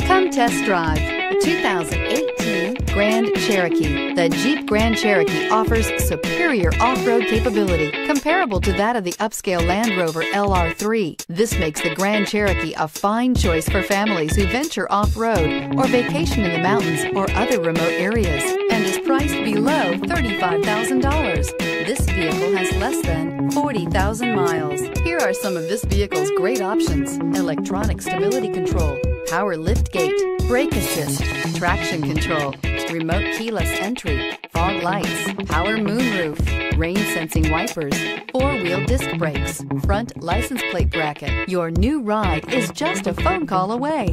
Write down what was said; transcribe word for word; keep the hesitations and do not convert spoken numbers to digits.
Come test drive the two thousand eighteen Grand Cherokee. The Jeep Grand Cherokee offers superior off-road capability comparable to that of the upscale Land Rover L R three. This makes the Grand Cherokee a fine choice for families who venture off-road or vacation in the mountains or other remote areas, and is priced below thirty-five thousand dollars. This vehicle has less than forty thousand miles. Here are some of this vehicle's great options: electronic stability control, power lift gate, brake assist, traction control, remote keyless entry, fog lights, power moonroof, rain sensing wipers, four-wheel disc brakes, front license plate bracket. Your new ride is just a phone call away.